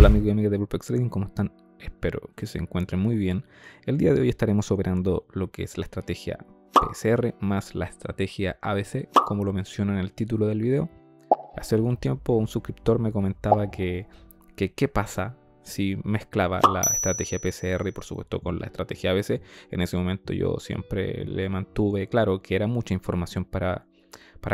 Hola amigos y amigas de Vulpes Trading, ¿cómo están? Espero que se encuentren muy bien. El día de hoy estaremos operando lo que es la estrategia PCR más la estrategia ABC, como lo menciono en el título del video. Hace algún tiempo un suscriptor me comentaba que qué pasa si mezclaba la estrategia PCR y por supuesto con la estrategia ABC. En ese momento yo siempre le mantuve claro que era mucha información para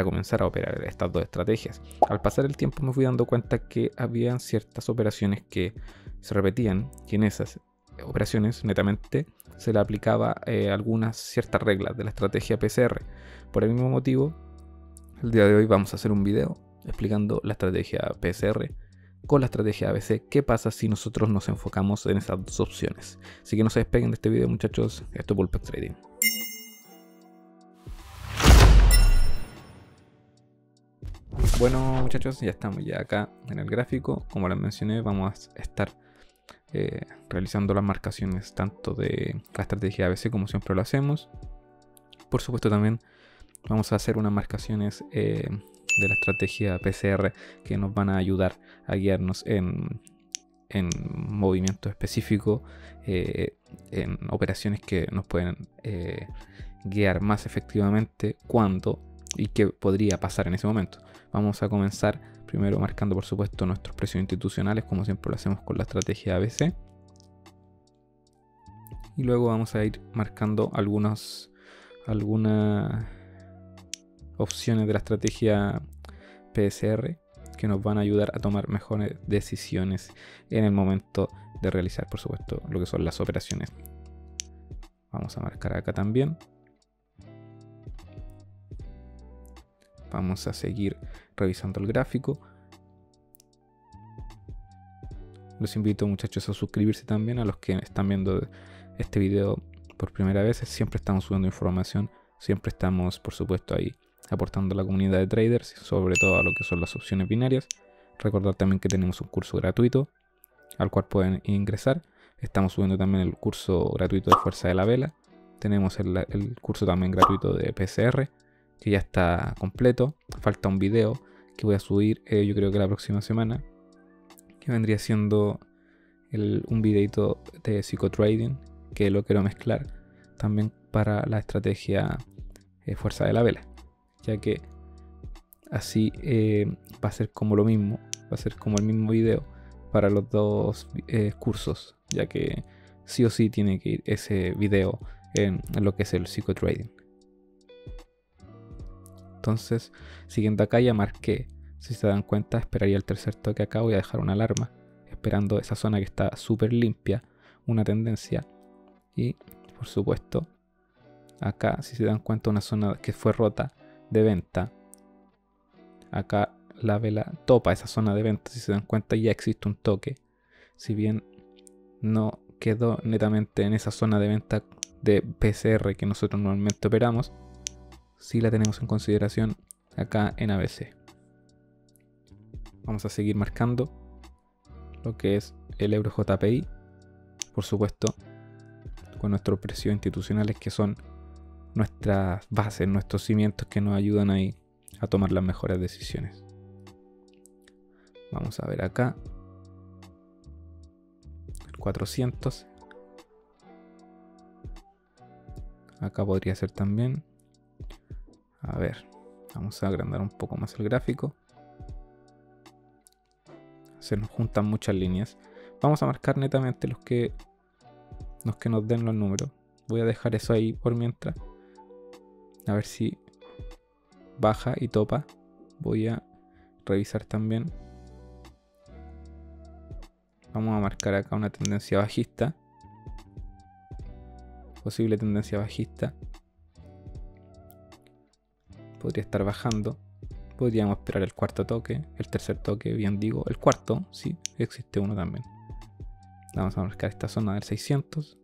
comenzar a operar estas dos estrategias. Al pasar el tiempo me fui dando cuenta que habían ciertas operaciones que se repetían, y en esas operaciones netamente se le aplicaba algunas ciertas reglas de la estrategia PCR. Por el mismo motivo, el día de hoy vamos a hacer un video explicando la estrategia PCR con la estrategia ABC, qué pasa si nosotros nos enfocamos en esas dos opciones. Así que no se despeguen de este video, muchachos. Esto es Vulpes Trading. Bueno, muchachos, ya estamos ya acá en el gráfico. Como les mencioné, vamos a estar realizando las marcaciones tanto de la estrategia ABC como siempre lo hacemos. Por supuesto también vamos a hacer unas marcaciones de la estrategia PCR que nos van a ayudar a guiarnos en movimientos específicos, en operaciones que nos pueden guiar más efectivamente cuando y qué podría pasar en ese momento. Vamos a comenzar primero marcando por supuesto nuestros precios institucionales, como siempre lo hacemos con la estrategia ABC, y luego vamos a ir marcando algunas opciones de la estrategia PCR que nos van a ayudar a tomar mejores decisiones en el momento de realizar por supuesto lo que son las operaciones. Vamos a marcar acá también. Vamos a seguir revisando el gráfico. Los invito muchachos a suscribirse también, a los que están viendo este video por primera vez. Siempre estamos subiendo información, siempre estamos por supuesto ahí aportando a la comunidad de traders, sobre todo a lo que son las opciones binarias. Recordar también que tenemos un curso gratuito al cual pueden ingresar. Estamos subiendo también el curso gratuito de Fuerza de la Vela. Tenemos el curso también gratuito de PCR, que ya está completo. Falta un video que voy a subir yo creo que la próxima semana, que vendría siendo un videito de psicotrading, que lo quiero mezclar también para la estrategia Fuerza de la Vela, ya que así va a ser como lo mismo, va a ser como el mismo video para los dos cursos, ya que sí o sí tiene que ir ese video en lo que es el psicotrading. Entonces, siguiendo acá ya marqué, si se dan cuenta, esperaría el tercer toque acá, voy a dejar una alarma, esperando esa zona que está súper limpia, una tendencia, y por supuesto, acá si se dan cuenta una zona que fue rota de venta, acá la vela topa esa zona de venta, si se dan cuenta ya existe un toque, si bien no quedó netamente en esa zona de venta de PCR que nosotros normalmente operamos, si la tenemos en consideración acá en ABC. Vamos a seguir marcando lo que es el EUR/JPY, por supuesto con nuestros precios institucionales, que son nuestras bases, nuestros cimientos que nos ayudan ahí a tomar las mejores decisiones. Vamos a ver acá el 400, acá podría ser también. A ver, vamos a agrandar un poco más el gráfico. Se nos juntan muchas líneas. Vamos a marcar netamente los que nos den los números. Voy a dejar eso ahí por mientras. A ver si baja y topa. Voy a revisar también. Vamos a marcar acá una tendencia bajista. Posible tendencia bajista. Podría estar bajando, podríamos esperar el cuarto toque, el tercer toque, bien digo, el cuarto, sí, existe uno también. Vamos a marcar esta zona del 600.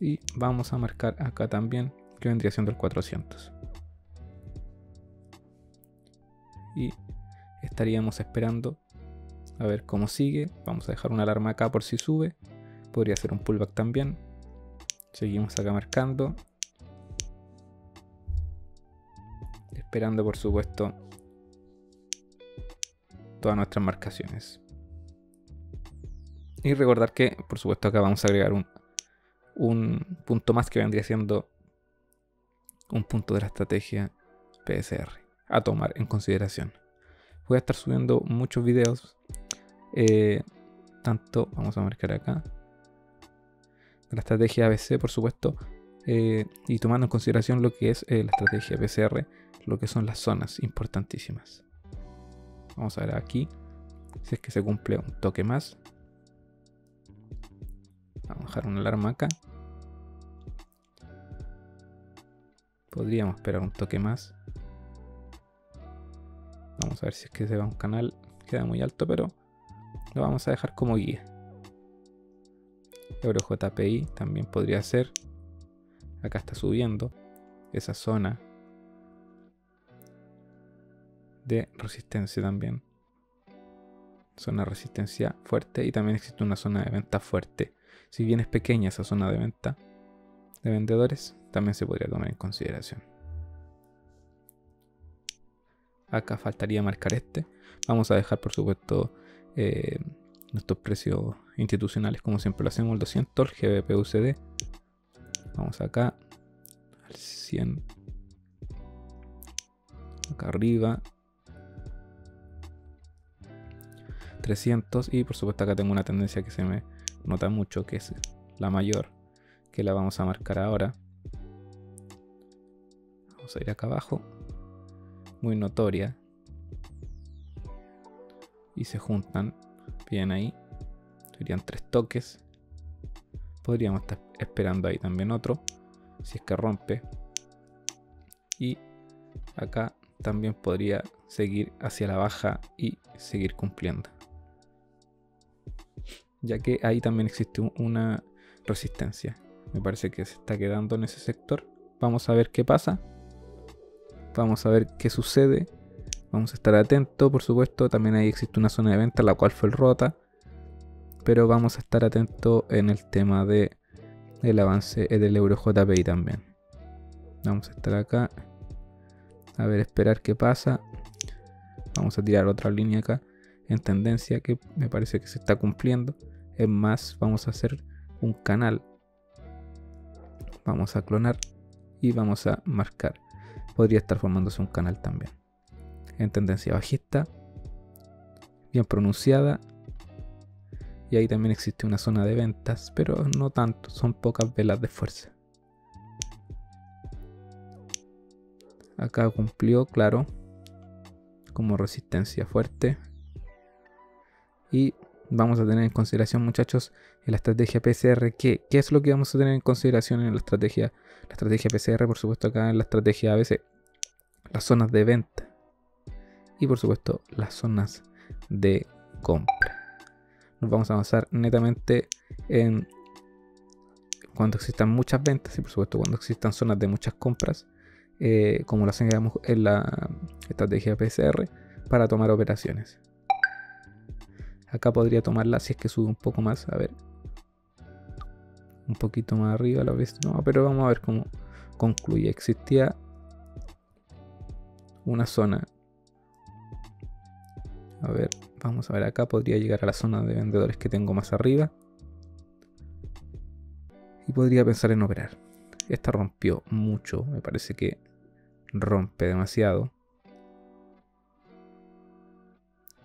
Y vamos a marcar acá también, que vendría siendo el 400. Y estaríamos esperando a ver cómo sigue. Vamos a dejar una alarma acá por si sube, podría ser un pullback también. Seguimos acá marcando, esperando por supuesto todas nuestras marcaciones. Y recordar que, por supuesto, acá vamos a agregar un punto más que vendría siendo un punto de la estrategia PSR a tomar en consideración. Voy a estar subiendo muchos videos, tanto vamos a marcar acá la estrategia ABC, por supuesto, y tomando en consideración lo que es la estrategia PCR, lo que son las zonas importantísimas. Vamos a ver aquí si es que se cumple un toque más. Vamos a dejar una alarma acá. Podríamos esperar un toque más. Vamos a ver si es que se va un canal. Queda muy alto, pero lo vamos a dejar como guía. EUR/JPY también podría ser. Acá está subiendo esa zona de resistencia también. Zona de resistencia fuerte, y también existe una zona de venta fuerte. Si bien es pequeña esa zona de venta de vendedores, también se podría tomar en consideración. Acá faltaría marcar este. Vamos a dejar, por supuesto, nuestros precios institucionales, como siempre lo hacemos, el 200, el GBP/USD. Vamos acá al 100. Acá arriba 300. Y por supuesto acá tengo una tendencia que se me nota mucho, que es la mayor, que la vamos a marcar ahora. Vamos a ir acá abajo, muy notoria, y se juntan bien ahí, serían 3 toques. Podríamos estar esperando ahí también otro si es que rompe, y acá también podría seguir hacia la baja y seguir cumpliendo, ya que ahí también existe una resistencia. Me parece que se está quedando en ese sector. Vamos a ver qué pasa, vamos a ver qué sucede, vamos a estar atentos. Por supuesto, también ahí existe una zona de venta, la cual fue el rota, pero vamos a estar atentos en el tema del avance del EUR/JPY también. Vamos a estar acá a ver, esperar qué pasa. Vamos a tirar otra línea acá en tendencia, que me parece que se está cumpliendo. Es más, vamos a hacer un canal, vamos a clonar y vamos a marcar. Podría estar formándose un canal también en tendencia bajista bien pronunciada, y ahí también existe una zona de ventas, pero no tanto, son pocas velas de fuerza. Acá cumplió, claro, como resistencia fuerte. Y vamos a tener en consideración, muchachos, en la estrategia PCR. ¿Qué es lo que vamos a tener en consideración en la estrategia PCR? Por supuesto, acá en la estrategia ABC, las zonas de venta y, por supuesto, las zonas de compra. Nos vamos a avanzar netamente en cuando existan muchas ventas y, por supuesto, cuando existan zonas de muchas compras, como lo hacemos en la estrategia PCR, para tomar operaciones. Acá podría tomarla si es que sube un poco más, a ver, un poquito más arriba, la vez no, pero vamos a ver cómo concluye. Existía una zona, a ver, vamos a ver acá, podría llegar a la zona de vendedores que tengo más arriba y podría pensar en operar. Esta rompió mucho, me parece que rompe demasiado.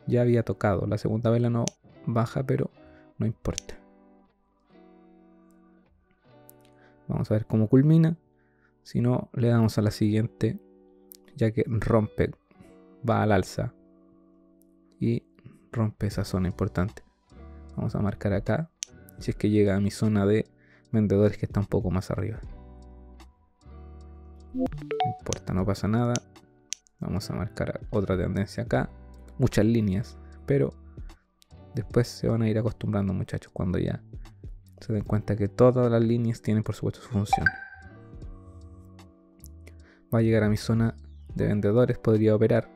Ya había tocado, la segunda vela no baja, pero no importa. Vamos a ver cómo culmina. Si no, le damos a la siguiente, ya que rompe, va al alza y rompe esa zona importante. Vamos a marcar acá, si es que llega a mi zona de vendedores que está un poco más arriba. No importa, no pasa nada. Vamos a marcar otra tendencia acá. Muchas líneas, pero después se van a ir acostumbrando, muchachos, cuando ya se den cuenta que todas las líneas tienen, por supuesto, su función. Va a llegar a mi zona de vendedores, podría operar.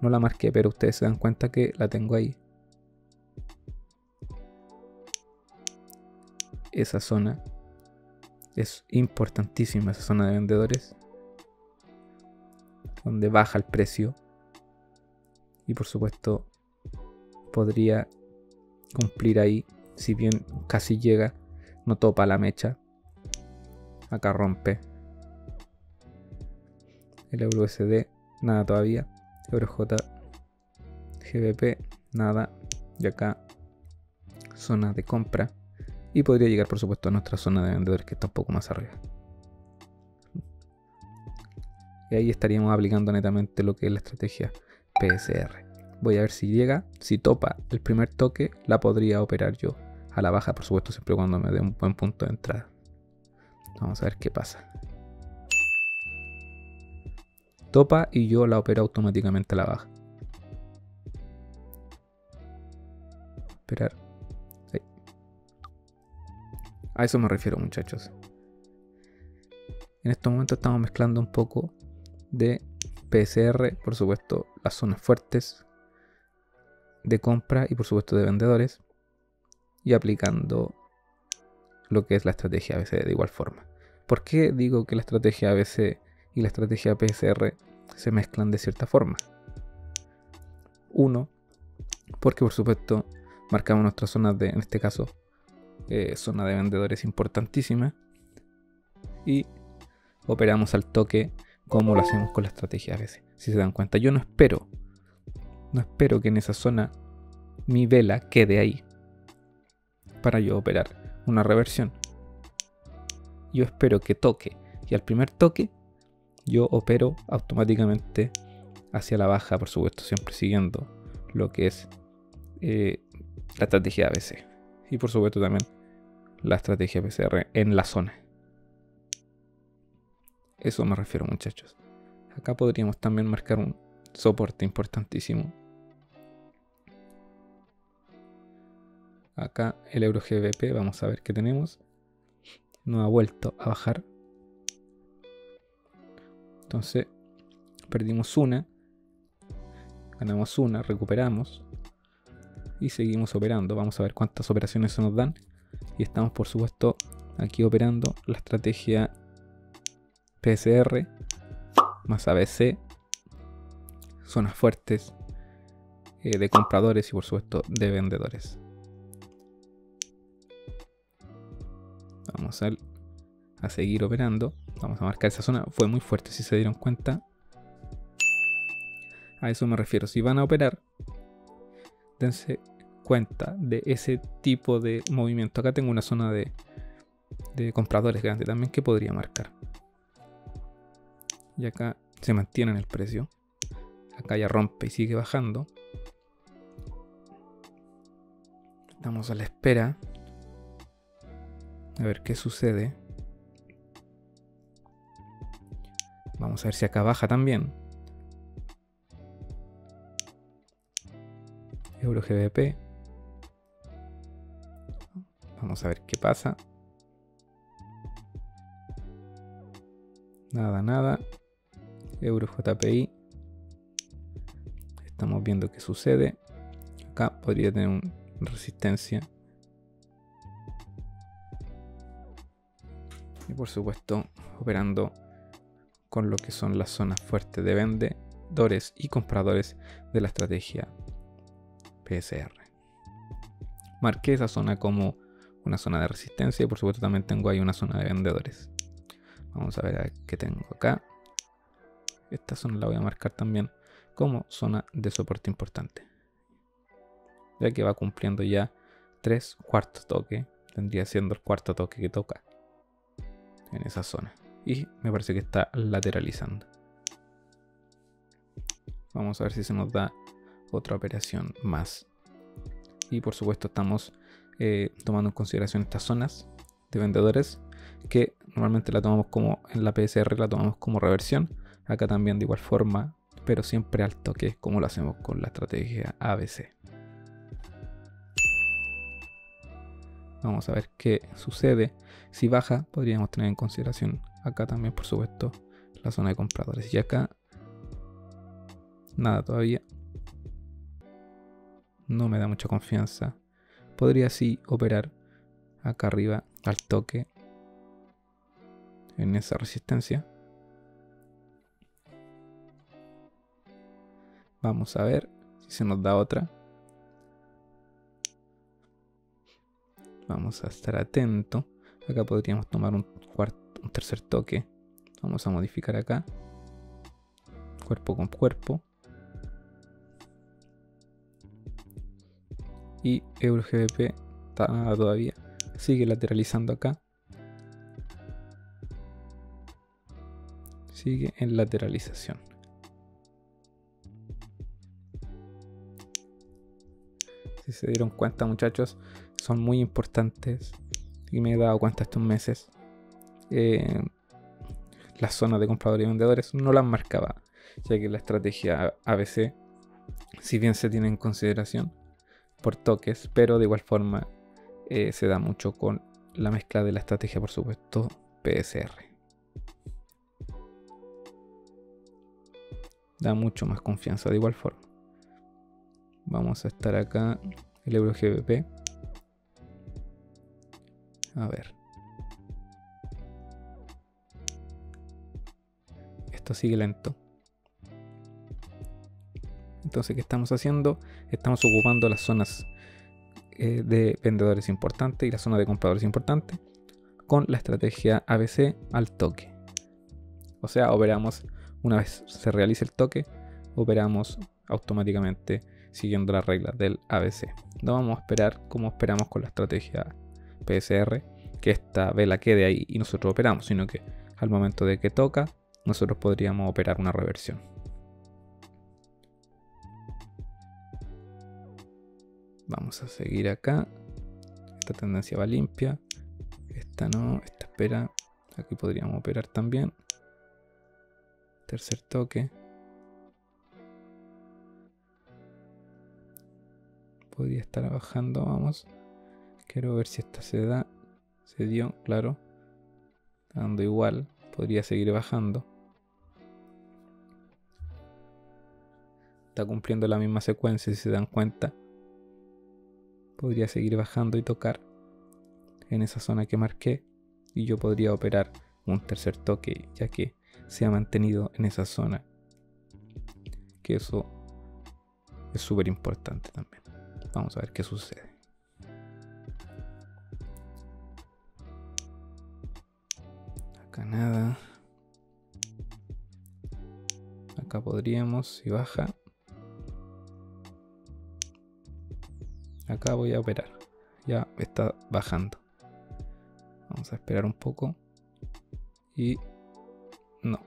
No la marqué, pero ustedes se dan cuenta que la tengo ahí. Esa zona es importantísima, esa zona de vendedores, donde baja el precio. Y por supuesto podría cumplir ahí, si bien casi llega, no topa la mecha, acá rompe el EUR/USD, nada todavía, EUR/JGBP, nada, y acá zona de compra, y podría llegar por supuesto a nuestra zona de vendedores que está un poco más arriba. Y ahí estaríamos aplicando netamente lo que es la estrategia PCR. Voy a ver si llega, si topa el primer toque, la podría operar yo a la baja, por supuesto siempre cuando me dé un buen punto de entrada. Vamos a ver qué pasa. Topa y yo la opero automáticamente a la baja. Esperar. Sí. A eso me refiero, muchachos. En estos momentos estamos mezclando un poco de PCR, por supuesto las zonas fuertes de compra y por supuesto de vendedores, y aplicando lo que es la estrategia ABC de igual forma. ¿Por qué digo que la estrategia ABC y la estrategia PCR se mezclan de cierta forma? Uno, porque por supuesto marcamos nuestras zonas de, en este caso, zona de vendedores importantísima, y operamos al toque como lo hacemos con la estrategia ABC. Si se dan cuenta, yo no espero que en esa zona mi vela quede ahí para yo operar una reversión. Yo espero que toque, y al primer toque yo opero automáticamente hacia la baja, por supuesto siempre siguiendo lo que es la estrategia ABC y por supuesto también la estrategia PCR en la zona. Eso me refiero, muchachos. Acá podríamos también marcar un soporte importantísimo. Acá el EUR/GBP, vamos a ver qué tenemos. No ha vuelto a bajar. Entonces, perdimos una, ganamos una, recuperamos y seguimos operando. Vamos a ver cuántas operaciones se nos dan. Y estamos, por supuesto, aquí operando la estrategia PCR más ABC, zonas fuertes de compradores y por supuesto de vendedores. Vamos a seguir operando. Vamos a marcar esa zona. Fue muy fuerte, si se dieron cuenta. A eso me refiero. Si van a operar, dense cuenta de ese tipo de movimiento. Acá tengo una zona de compradores grande también que podría marcar. Y acá se mantiene en el precio. Acá ya rompe y sigue bajando. Estamos a la espera. A ver qué sucede. Vamos a ver si acá baja también. EUR/GBP. Vamos a ver qué pasa. Nada, nada. EUR/JPY. Estamos viendo qué sucede. Acá podría tener una resistencia. Y por supuesto, operando con lo que son las zonas fuertes de vendedores y compradores de la estrategia PCR. Marqué esa zona como una zona de resistencia y por supuesto también tengo ahí una zona de vendedores. Vamos a ver qué tengo acá. Esta zona la voy a marcar también como zona de soporte importante, ya que va cumpliendo ya 3 cuartos toque. Tendría siendo el cuarto toque que toca en esa zona. Y me parece que está lateralizando. Vamos a ver si se nos da otra operación más. Y por supuesto estamos tomando en consideración estas zonas de vendedores, que normalmente la tomamos como en la PCR, la tomamos como reversión. Acá también de igual forma, pero siempre al toque, como lo hacemos con la estrategia ABC. Vamos a ver qué sucede. Si baja, podríamos tener en consideración acá también, por supuesto, la zona de compradores. Y acá, nada todavía. No me da mucha confianza. Podría sí operar acá arriba al toque, en esa resistencia. Vamos a ver si se nos da otra. Vamos a estar atento. Acá podríamos tomar un tercer toque. Vamos a modificar acá. Cuerpo con cuerpo. Y EUR/GBP todavía sigue lateralizando acá. Sigue en lateralización. Si se dieron cuenta, muchachos, son muy importantes. Y me he dado cuenta estos meses. Las zonas de compradores y vendedores no las marcaba, ya que la estrategia ABC, si bien se tiene en consideración por toques, pero de igual forma se da mucho con la mezcla de la estrategia, por supuesto, PSR. Da mucho más confianza de igual forma. Vamos a estar acá el EUR/GBP. A ver. Esto sigue lento. Entonces, ¿qué estamos haciendo? Estamos ocupando las zonas de vendedores importantes y la zona de compradores importantes con la estrategia ABC al toque. O sea, operamos una vez se realice el toque, operamos automáticamente siguiendo las reglas del ABC. No vamos a esperar como esperamos con la estrategia PSR, que esta vela quede ahí y nosotros operamos, sino que al momento de que toca, nosotros podríamos operar una reversión. Vamos a seguir acá. Esta tendencia va limpia. Esta no, esta espera. Aquí podríamos operar también. Tercer toque. Podría estar bajando, vamos. Quiero ver si esta se da. Se dio, claro. Está dando igual. Podría seguir bajando. Está cumpliendo la misma secuencia, si se dan cuenta. Podría seguir bajando y tocar en esa zona que marqué. Y yo podría operar un tercer toque, ya que se ha mantenido en esa zona. Que eso es súper importante también. Vamos a ver qué sucede. Acá nada. Acá podríamos, si baja. Acá voy a operar. Ya está bajando. Vamos a esperar un poco. Y no.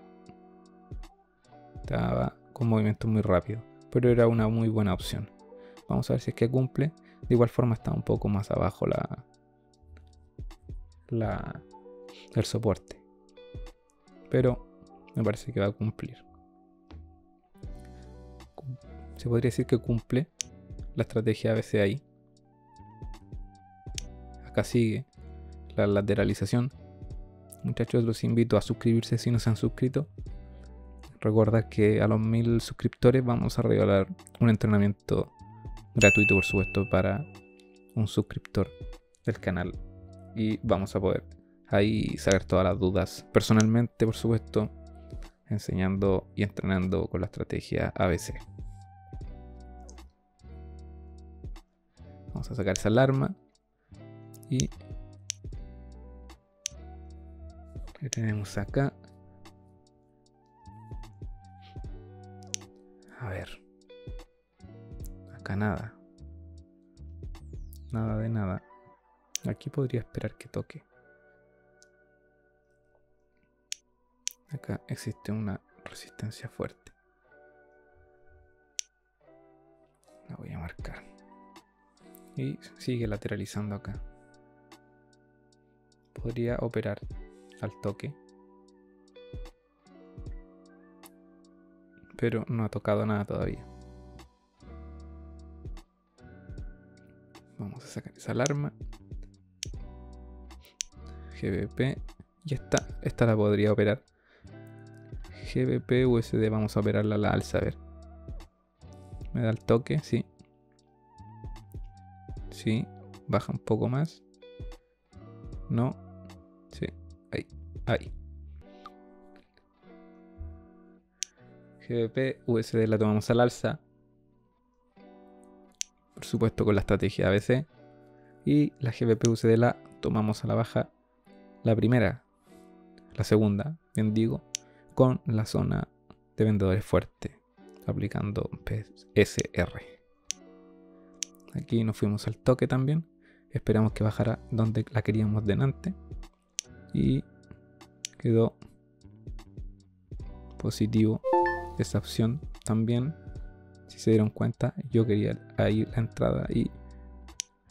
Estaba con movimiento muy rápido. Pero era una muy buena opción. Vamos a ver si es que cumple. De igual forma está un poco más abajo el soporte. Pero me parece que va a cumplir. Se podría decir que cumple la estrategia ABC ahí. Acá sigue la lateralización. Muchachos, los invito a suscribirse si no se han suscrito. Recordad que a los 1000 suscriptores vamos a regalar un entrenamiento gratuito, por supuesto, para un suscriptor del canal. Y vamos a poder ahí sacar todas las dudas personalmente, por supuesto, enseñando y entrenando con la estrategia ABC. Vamos a sacar esa alarma. Y que tenemos acá. A ver. Acá nada. Nada de nada. Aquí podría esperar que toque. Acá existe una resistencia fuerte. La voy a marcar. Y sigue lateralizando acá. Podría operar al toque, pero no ha tocado nada todavía. Vamos a sacar esa alarma GBP. Y esta la podría operar GBP/USD. Vamos a operarla a la alza, a ver. Me da el toque, sí. Sí, baja un poco más. No. Sí, ahí, ahí. GBP/USD la tomamos al alza. Por supuesto con la estrategia ABC. y la GBP/USD la tomamos a la baja, la primera, la segunda, bien digo, con la zona de vendedores fuerte, aplicando PCR. Aquí nos fuimos al toque también, esperamos que bajara donde la queríamos delante y quedó positivo esa opción también. Si se dieron cuenta, yo quería ahí la entrada y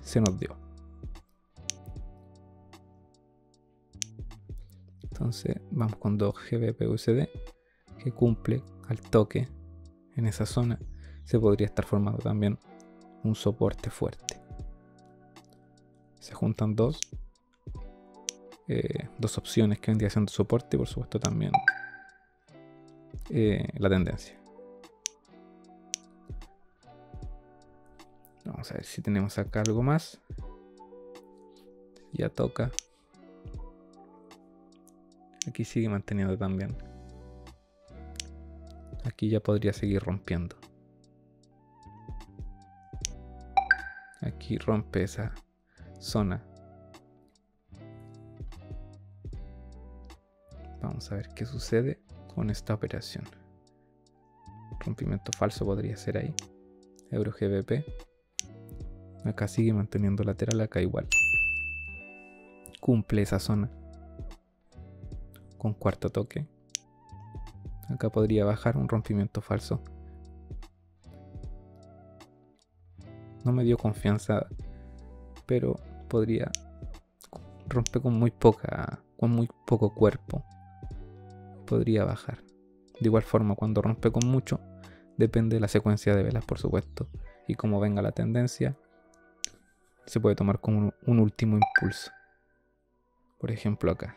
se nos dio. Entonces vamos con 2 GBP/USD, que cumple al toque en esa zona. Se podría estar formando también un soporte fuerte. Se juntan dos opciones que vendría siendo soporte y por supuesto también la tendencia. Vamos a ver si tenemos acá algo más. Ya toca. Aquí sigue manteniendo también. Aquí ya podría seguir rompiendo. Aquí rompe esa zona. Vamos a ver qué sucede con esta operación. Rompimiento falso podría ser ahí. EUR/GBP. Acá sigue manteniendo lateral, acá igual. Cumple esa zona. Con cuarto toque. Acá podría bajar un rompimiento falso. No me dio confianza, pero podría romper con muy poco cuerpo. Podría bajar. De igual forma, cuando rompe con mucho, depende de la secuencia de velas, por supuesto, y como venga la tendencia, se puede tomar como un último impulso. Por ejemplo, acá.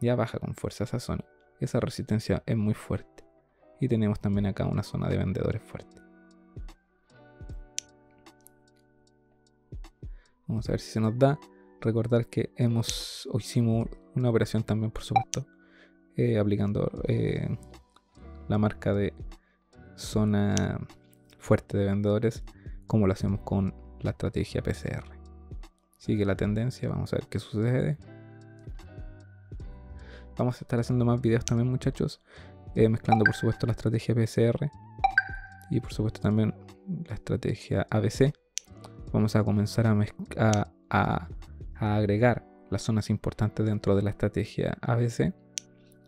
Ya baja con fuerza esa zona. Esa resistencia es muy fuerte. Y tenemos también acá una zona de vendedores fuerte. Vamos a ver si se nos da. Recordar que hicimos una operación también, por supuesto, aplicando la marca de zona fuerte de vendedores, como lo hacemos con la estrategia PCR. Sigue la tendencia, vamos a ver qué sucede. Vamos a estar haciendo más videos también, muchachos, mezclando por supuesto la estrategia PCR y por supuesto también la estrategia ABC. Vamos a comenzar a agregar las zonas importantes dentro de la estrategia ABC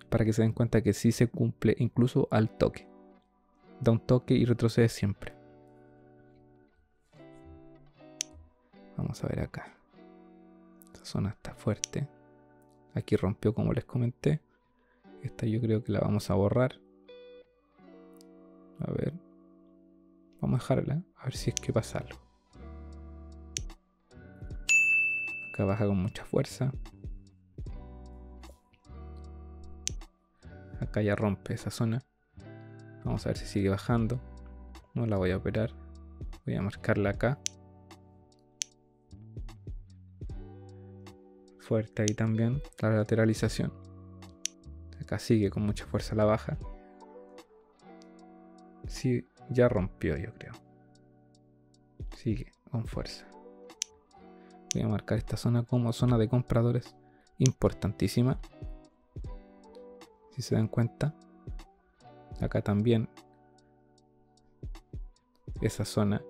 para que se den cuenta que sí se cumple incluso al toque. Da un toque y retrocede siempre. Vamos a ver acá. Esta zona está fuerte. Aquí rompió como les comenté. Esta yo creo que la vamos a borrar. A ver. Vamos a dejarla. A ver si es que pasa algo. Acá baja con mucha fuerza. Acá ya rompe esa zona. Vamos a ver si sigue bajando. No la voy a operar. Voy a marcarla acá. Fuerte ahí también la lateralización. Acá sigue con mucha fuerza la baja. Sí, ya rompió, yo creo. Sigue con fuerza. Voy a marcar esta zona como zona de compradores importantísima. Si se dan cuenta, acá también esa zona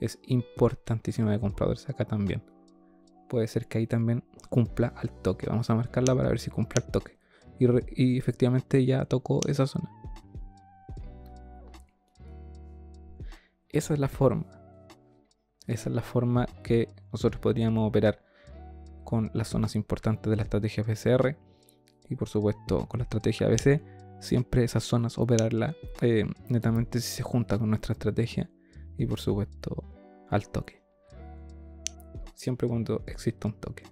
es importantísima de compradores. Acá también. Puede ser que ahí también cumpla al toque. Vamos a marcarla para ver si cumple al toque. Y efectivamente ya tocó esa zona. Esa es la forma. Esa es la forma que nosotros podríamos operar con las zonas importantes de la estrategia PCR. Y por supuesto con la estrategia ABC. Siempre esas zonas operarla netamente si se junta con nuestra estrategia. Y por supuesto al toque. Siempre cuando exista un toque.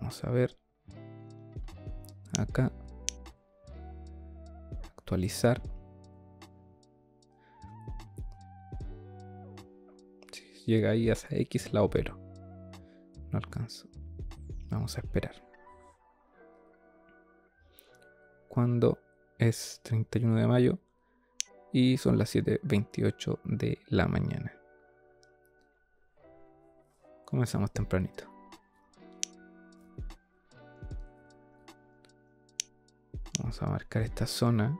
Vamos a ver. Acá. Actualizar. Si llega ahí a esa X la opero. No alcanzo. Vamos a esperar. Cuando es 31 de mayo. y son las 7:28 de la mañana. Comenzamos tempranito. Vamos a marcar esta zona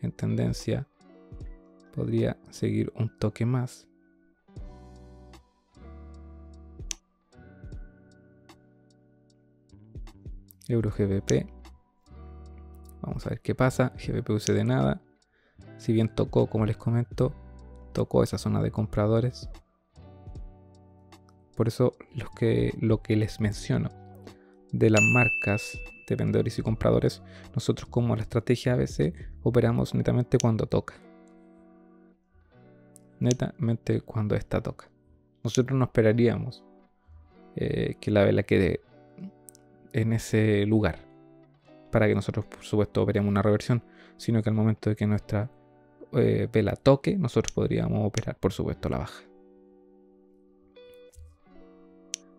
en tendencia. Podría seguir un toque más. EUR/GBP. Vamos a ver qué pasa. GBP/USD de nada. Si bien tocó, como les comento, tocó esa zona de compradores. Por eso lo que les menciono de las marcas de vendedores y compradores, nosotros como la estrategia ABC operamos netamente cuando toca. Netamente cuando esta toca. Nosotros no esperaríamos que la vela quede en ese lugar para que nosotros por supuesto operemos una reversión, sino que al momento de que nuestra vela toque, nosotros podríamos operar por supuesto la baja.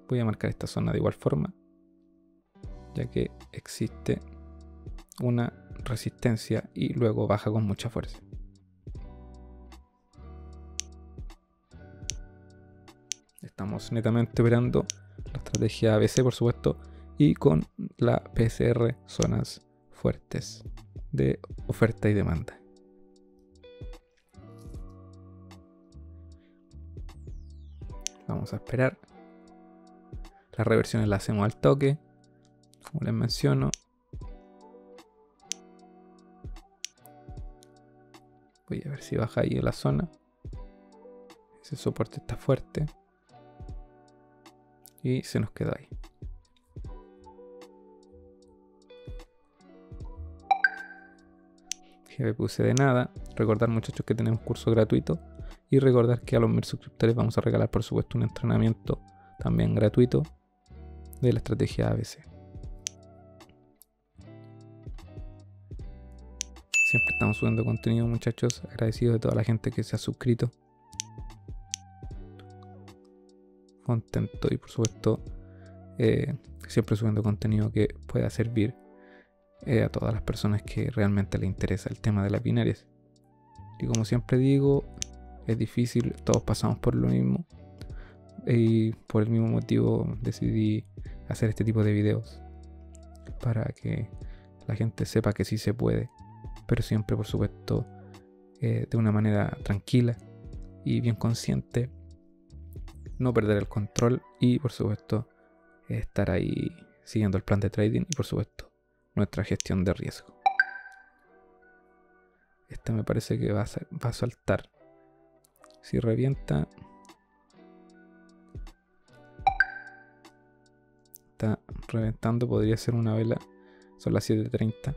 Voy a marcar esta zona de igual forma, ya que existe una resistencia y luego baja con mucha fuerza. Estamos netamente operando la estrategia ABC por supuesto, y con la PCR, zonas fuertes de oferta y demanda. Vamos a esperar. Las reversiones las hacemos al toque, como les menciono. Voy a ver si baja ahí en la zona. Ese soporte está fuerte y se nos queda ahí. GBP/USD de nada. Recordar muchachos que tenemos curso gratuito, y recordar que a los 1000 suscriptores vamos a regalar por supuesto un entrenamiento también gratuito de la estrategia ABC. Siempre estamos subiendo contenido muchachos, agradecidos de toda la gente que se ha suscrito, contento y por supuesto siempre subiendo contenido que pueda servir a todas las personas que realmente les interesa el tema de las binarias. Y como siempre digo, es difícil, todos pasamos por lo mismo, y por el mismo motivo decidí hacer este tipo de videos para que la gente sepa que sí se puede, pero siempre por supuesto de una manera tranquila y bien consciente, no perder el control y por supuesto estar ahí siguiendo el plan de trading y por supuesto nuestra gestión de riesgo. Esta me parece que va a saltar. Si revienta, está reventando, podría ser una vela. Son las 7:30.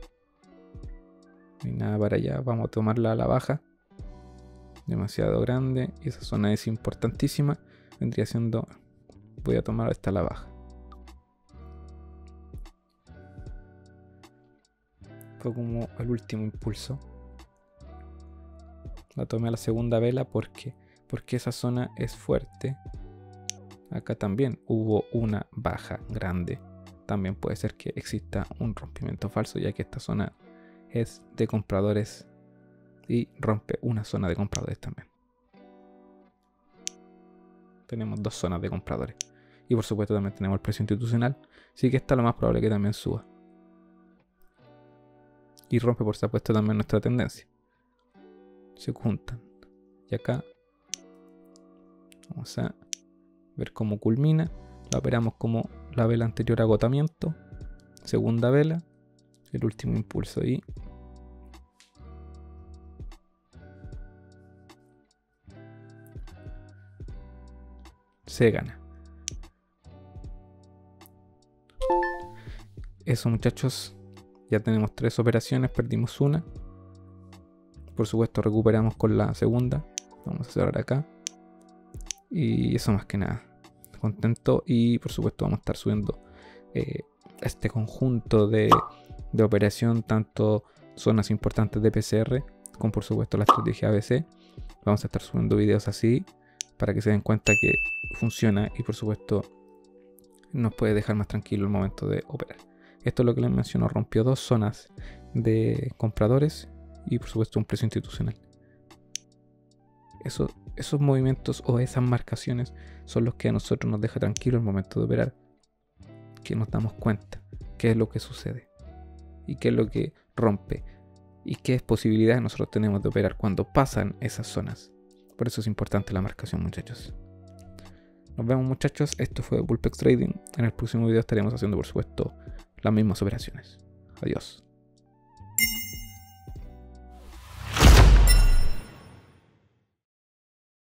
No hay nada para allá. Vamos a tomarla a la baja. Demasiado grande. Y esa zona es importantísima. Vendría siendo. Voy a tomar hasta la baja. Como el último impulso la tomé a la segunda vela porque esa zona es fuerte. Acá también hubo una baja grande, también puede ser que exista un rompimiento falso, ya que esta zona es de compradores y rompe una zona de compradores. También tenemos dos zonas de compradores y por supuesto también tenemos el precio institucional, así que está lo más probable que también suba y rompe por supuesto también nuestra tendencia. Se juntan y acá vamos a ver cómo culmina. La operamos como la vela anterior, agotamiento, segunda vela, el último impulso y se gana. Eso muchachos. Ya tenemos tres operaciones, perdimos una. Por supuesto recuperamos con la segunda. Vamos a cerrar acá. Y eso más que nada. Contento y por supuesto vamos a estar subiendo este conjunto de operación. Tanto zonas importantes de PCR con por supuesto la estrategia ABC. Vamos a estar subiendo videos así para que se den cuenta que funciona y por supuesto nos puede dejar más tranquilo el momento de operar. Esto es lo que les menciono, rompió dos zonas de compradores y por supuesto un precio institucional. esos movimientos o esas marcaciones son los que a nosotros nos deja tranquilos al momento de operar, que nos damos cuenta qué es lo que sucede y qué es lo que rompe y qué posibilidades nosotros tenemos de operar cuando pasan esas zonas. Por eso es importante la marcación, muchachos. Nos vemos, muchachos. Esto fue Vulpes Trading. En el próximo video estaremos haciendo, por supuesto, las mismas operaciones. Adiós.